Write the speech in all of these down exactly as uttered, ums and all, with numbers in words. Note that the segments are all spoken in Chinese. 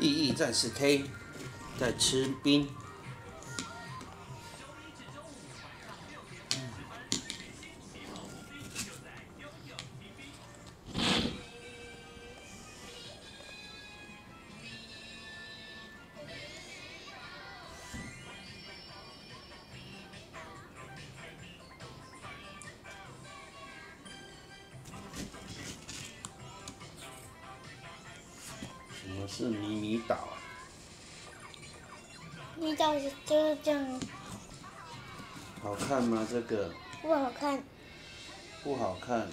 意义战士 K 在吃兵。 是迷你岛啊！迷岛是就是这样。好看吗？这个？不好看。不好看。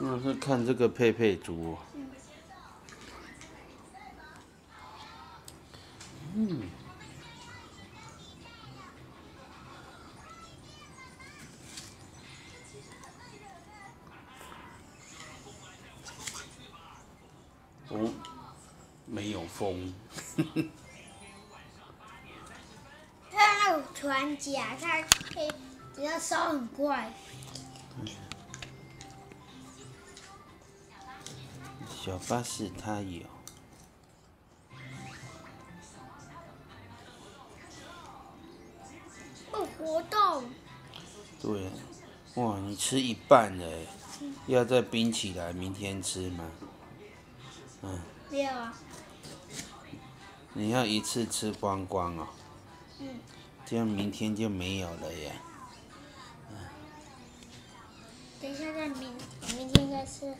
那是看这个佩佩猪、哦。嗯。嗯 哦，没有风。它那种船甲，它可以只要烧很快。小巴士它有。不活动。对啊，哇，你吃一半了，要再冰起来，明天吃吗？ 嗯，没有啊。你要一次吃光光哦。嗯。这样明天就没有了耶。嗯。等一下再明，明天再吃。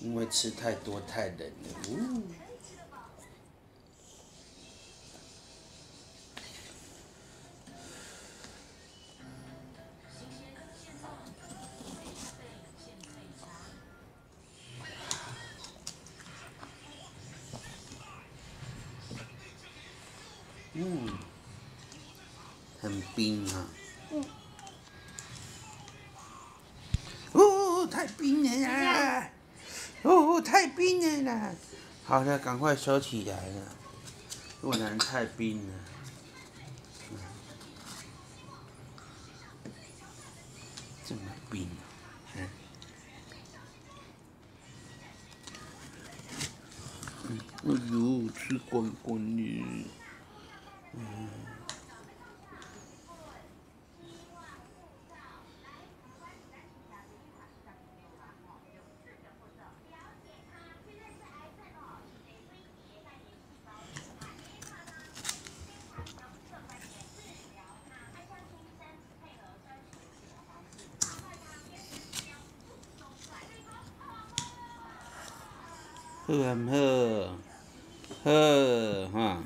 因为吃太多太冷了。嗯。嗯，很冰啊！嗯。哦，太冰了啦！哦，太冰了啦！好了，赶快收起来了，不然太冰了。嗯、这么冰、啊，嗯。嗯，哎呦，吃光光了。 嗯，好唔好？好哈。